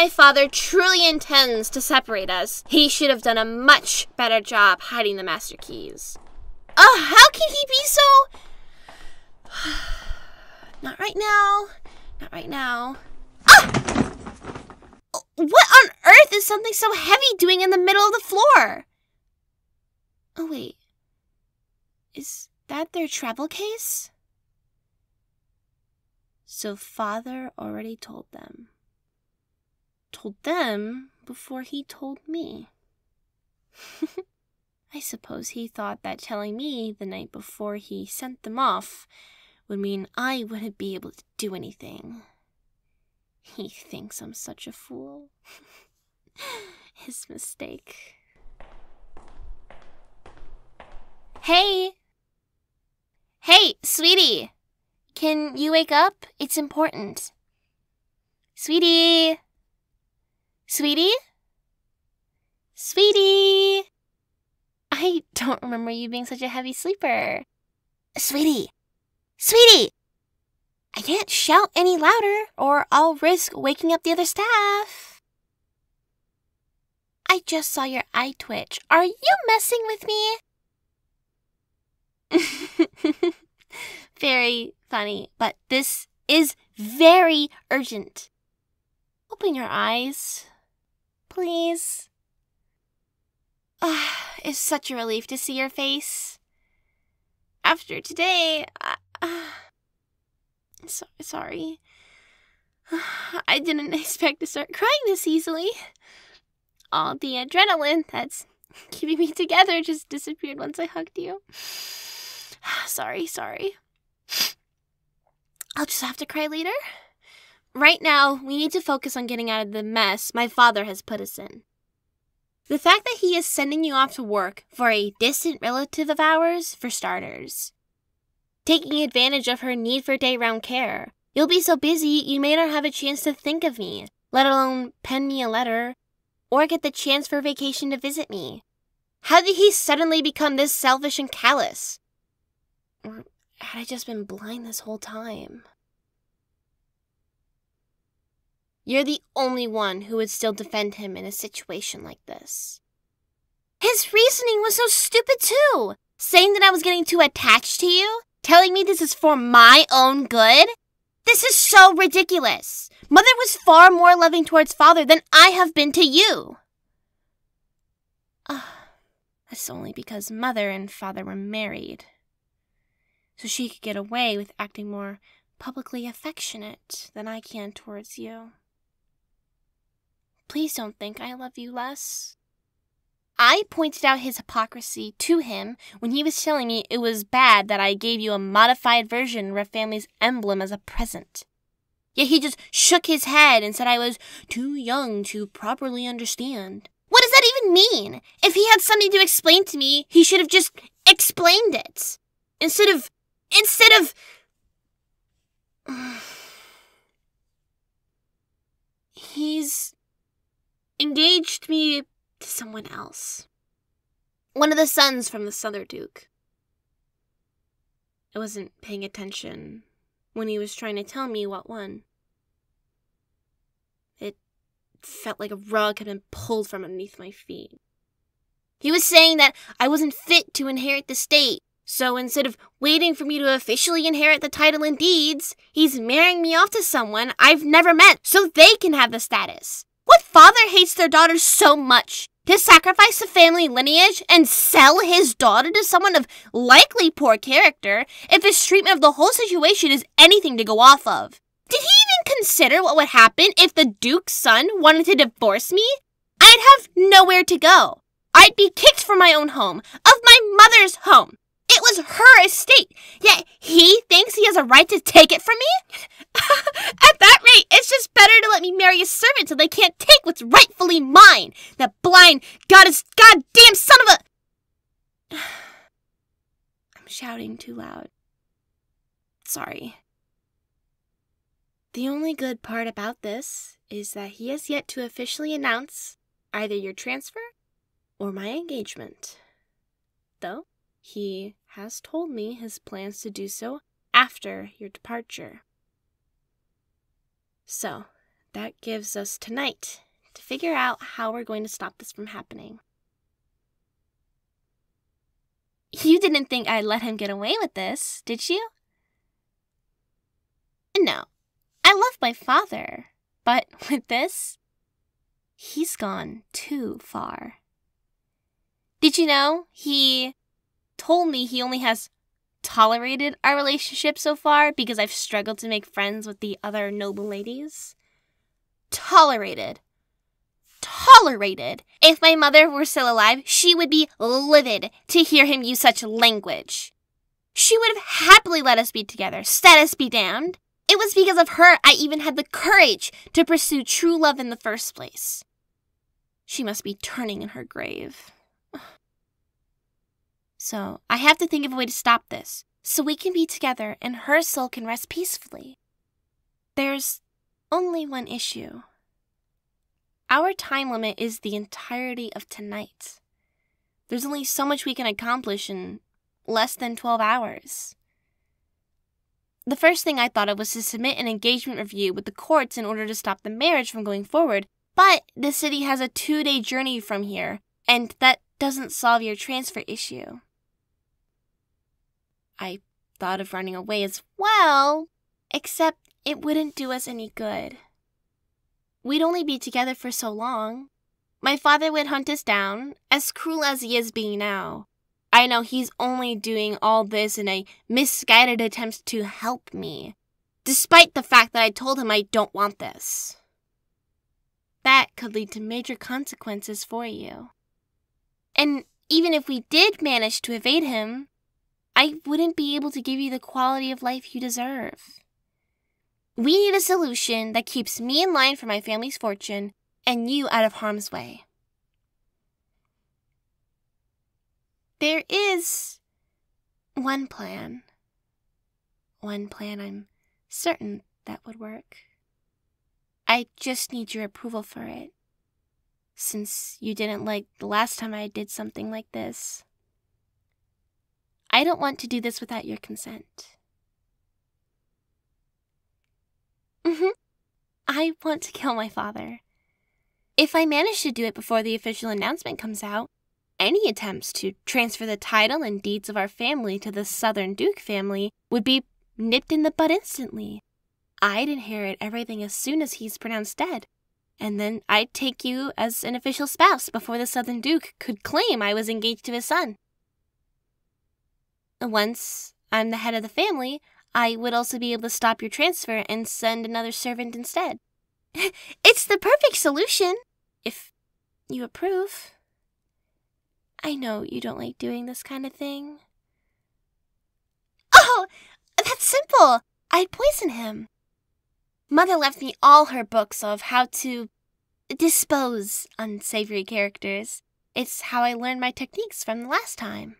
my father truly intends to separate us, he should have done a much better job hiding the master keys. Oh, how can he be so... Not right now. Not right now. Ah! What on earth is something so heavy doing in the middle of the floor? Oh, wait. Is that their travel case? So Father already told them. Told them before he told me. I suppose he thought that telling me the night before he sent them off would mean I wouldn't be able to do anything. He thinks I'm such a fool. His mistake. Hey! Hey, sweetie! Can you wake up? It's important. Sweetie! Sweetie? Sweetie! I don't remember you being such a heavy sleeper. Sweetie! Sweetie! I can't shout any louder, or I'll risk waking up the other staff. I just saw your eye twitch. Are you messing with me? Very funny, but this is very urgent. Open your eyes, please. It's such a relief to see your face. After today, sorry. I didn't expect to start crying this easily. All the adrenaline that's keeping me together just disappeared once I hugged you. Sorry. I'll just have to cry later. Right now, we need to focus on getting out of the mess my father has put us in. The fact that he is sending you off to work for a distant relative of ours, for starters. Taking advantage of her need for day-round care. You'll be so busy you may not have a chance to think of me, let alone pen me a letter, or get the chance for vacation to visit me. How did he suddenly become this selfish and callous? Or had I just been blind this whole time? You're the only one who would still defend him in a situation like this. His reasoning was so stupid too! Saying that I was getting too attached to you? Telling me this is for my own good? This is so ridiculous. Mother was far more loving towards Father than I have been to you. That's only because Mother and Father were married. So she could get away with acting more publicly affectionate than I can towards you. Please don't think I love you less. I pointed out his hypocrisy to him when he was telling me it was bad that I gave you a modified version of our family's emblem as a present. Yet he just shook his head and said I was too young to properly understand. What does that even mean? If he had something to explain to me, he should have just explained it. Instead of... He's engaged me... to someone else. One of the sons from the Southern Duke. I wasn't paying attention when he was trying to tell me what one. It felt like a rug had been pulled from underneath my feet. He was saying that I wasn't fit to inherit the state, so instead of waiting for me to officially inherit the title and deeds, he's marrying me off to someone I've never met so they can have the status. What father hates their daughters so much? To sacrifice the family lineage and sell his daughter to someone of likely poor character if his treatment of the whole situation is anything to go off of? Did he even consider what would happen if the Duke's son wanted to divorce me? I'd have nowhere to go. I'd be kicked from my own home, of my mother's home. It was her estate, yet he thinks he has a right to take it from me? At that rate, it's just better to let me marry a servant so they can't take what's rightfully mine. That blind, goddamn son of a... I'm shouting too loud. Sorry. The only good part about this is that he has yet to officially announce either your transfer or my engagement. Though... he has told me his plans to do so after your departure. So, That gives us tonight to figure out how we're going to stop this from happening. You didn't think I'd let him get away with this, did you? No, I love my father, but with this, he's gone too far. Did you know he told me he only has tolerated our relationship so far because I've struggled to make friends with the other noble ladies? Tolerated. Tolerated. If my mother were still alive, she would be livid to hear him use such language. She would have happily let us be together, status be damned. It was because of her I even had the courage to pursue true love in the first place. She must be turning in her grave. So, I have to think of a way to stop this, so we can be together and her soul can rest peacefully. There's only one issue. Our time limit is the entirety of tonight. There's only so much we can accomplish in less than 12 hours. The first thing I thought of was to submit an engagement review with the courts in order to stop the marriage from going forward, but the city has a 2-day journey from here, and that doesn't solve your transfer issue. I thought of running away as well, except it wouldn't do us any good. We'd only be together for so long. My father would hunt us down, as cruel as he is being now. I know he's only doing all this in a misguided attempt to help me, despite the fact that I told him I don't want this. That could lead to major consequences for you. And even if we did manage to evade him, I wouldn't be able to give you the quality of life you deserve. We need a solution that keeps me in line for my family's fortune and you out of harm's way. There is one plan. One plan I'm certain that would work. I just need your approval for it, since you didn't like the last time I did something like this. I don't want to do this without your consent. I want to kill my father. If I manage to do it before the official announcement comes out, any attempts to transfer the title and deeds of our family to the Southern Duke family would be nipped in the bud instantly. I'd inherit everything as soon as he's pronounced dead. And then I'd take you as an official spouse before the Southern Duke could claim I was engaged to his son. Once I'm the head of the family, I would also be able to stop your transfer and send another servant instead. It's the perfect solution, if you approve. I know you don't like doing this kind of thing. Oh, that's simple. I'd poison him. Mother left me all her books of how to dispose unsavory characters. It's how I learned my techniques from the last time.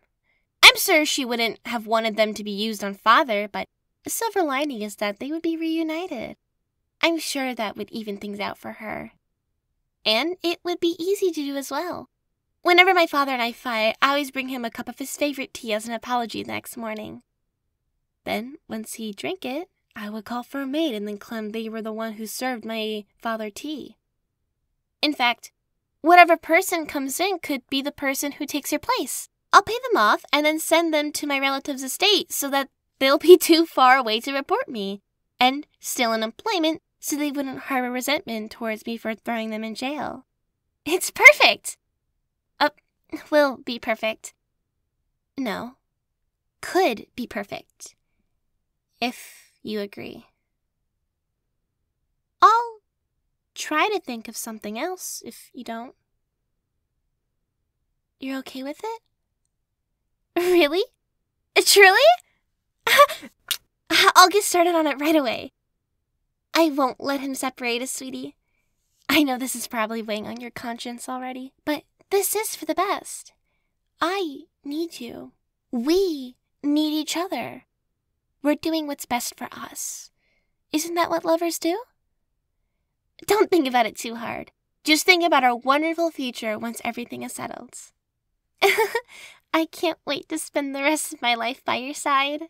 I'm sure she wouldn't have wanted them to be used on Father, but the silver lining is that they would be reunited. I'm sure that would even things out for her. And it would be easy to do as well. Whenever my father and I fight, I always bring him a cup of his favorite tea as an apology the next morning. Then, once he drank it, I would call for a maid and then claim they were the one who served my father tea. In fact, whatever person comes in could be the person who takes your place. I'll pay them off and then send them to my relative's estate so that they'll be too far away to report me, and still in employment so they wouldn't harbor resentment towards me for throwing them in jail. It's perfect! Will be perfect. No, could be perfect. If you agree. I'll try to think of something else if you don't. You're okay with it? Really? Truly? I'll get started on it right away. I won't let him separate us, sweetie. I know this is probably weighing on your conscience already, but this is for the best. I need you. We need each other. We're doing what's best for us. Isn't that what lovers do? Don't think about it too hard. Just think about our wonderful future once everything is settled. I can't wait to spend the rest of my life by your side.